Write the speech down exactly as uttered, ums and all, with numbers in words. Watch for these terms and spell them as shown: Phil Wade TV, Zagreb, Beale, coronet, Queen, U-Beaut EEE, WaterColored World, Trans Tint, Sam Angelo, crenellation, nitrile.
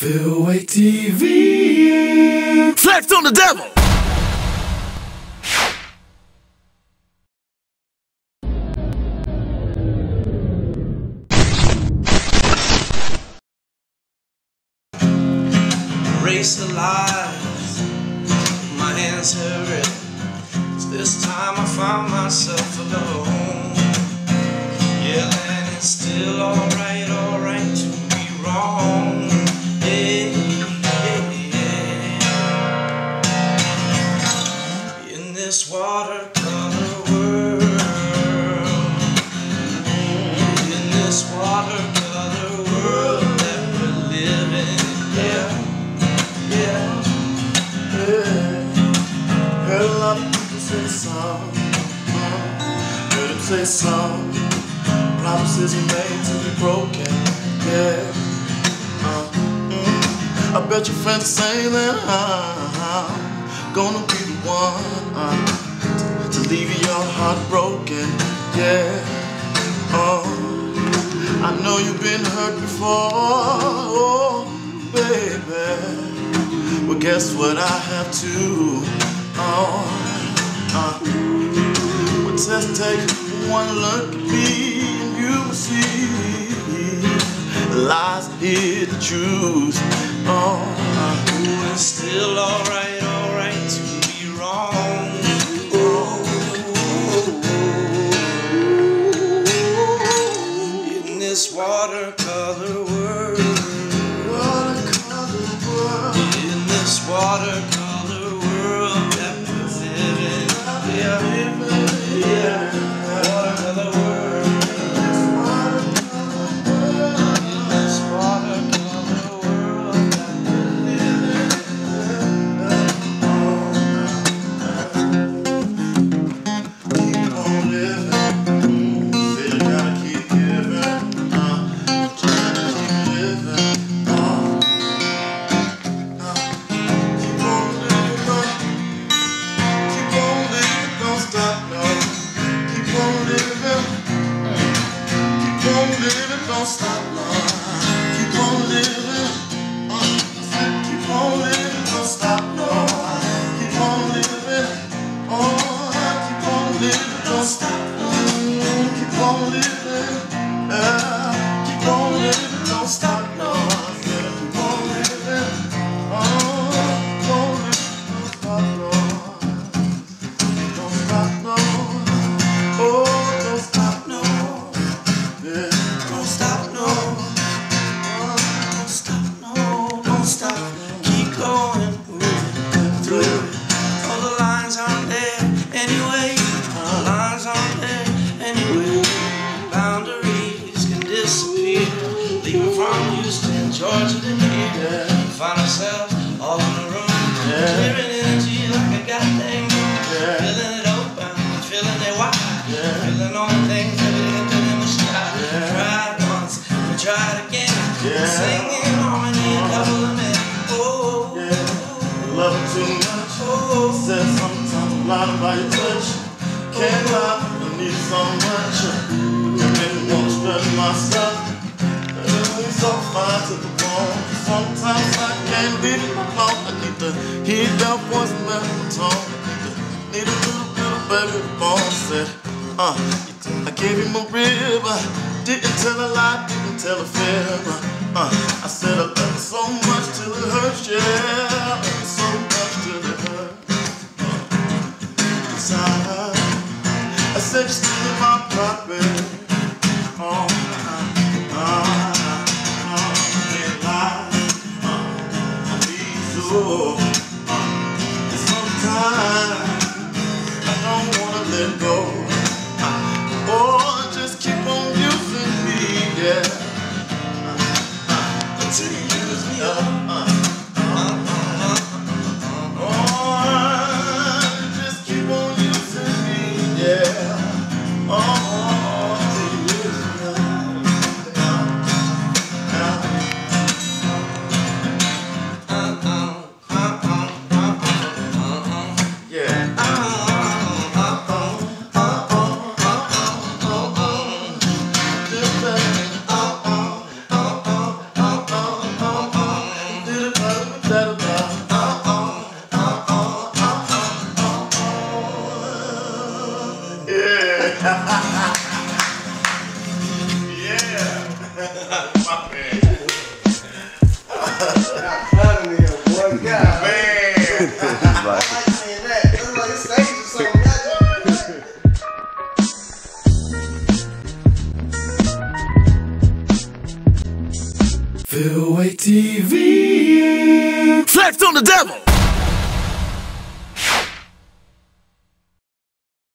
Phil Wade T V. Flex on the devil! Race the lies, my hands hurry. This time I find myself alone. Yeah, and it's still alright, alright to be wrong. This watercolor world, in this watercolor world that we're living in, yeah, yeah, yeah. Heard a lot of people say song, heard them say song, promises are made to be broken, yeah. Uh, mm, I bet your friends say that I'm gonna be the one Uh, to leave your heart broken, yeah. Oh, I know you've been hurt before, oh, baby. Well, guess what I have to? Oh, uh, well, just take one look at me and you will see lies here, the truth. Oh, uh, it's still alright, alright to be wrong. This watercolor world, watercolor world, in this watercolor world that we're living, yeah, yeah, watercolor world, in this watercolor world that we're living, keep on living. Don't stop, Lord. Keep on living. Uh, keep on living. Don't stop, Lord. Keep on living. Oh, keep on living. Don't stop. Mm, keep on living. Uh, keep on living. Don't stop, Lord. Keep on living. Oh, keep on living. Don't stop, Lord. Don't stop, Lord. Oh, don't stop, Lord. Yeah. Georgia to here, find myself all in the room, yeah. Clearing energy like I got things, yeah. Feeling it open, feeling it wide, yeah. Feeling all the things that we didn't do in the sky, yeah. Tried once, we tried again, yeah. Singing harmony a couple of men, oh, yeah. Love it too much, oh. Said sometimes a lot about your touch, can't lie, I need so much, but you won't stress myself. So far to the bone. Sometimes I can't leave it alone. I need to heat up once my tone. Need a little bit of baby bone. Said, uh, I gave him a rib. I didn't tell a lie, didn't tell a fib. Uh, I said I love you so much till it hurts, yeah. I love you so much till it hurts. Inside, uh, I said you're stealing my property. Oh, uh, uh, oh, and sometimes I don't wanna let go. Oh, just keep on using me, yeah. Until you use me up. Oh, just keep on using me, yeah. Oh, until you use me up. Uh, uh, uh. Phil Wade T V. Flex on the devil.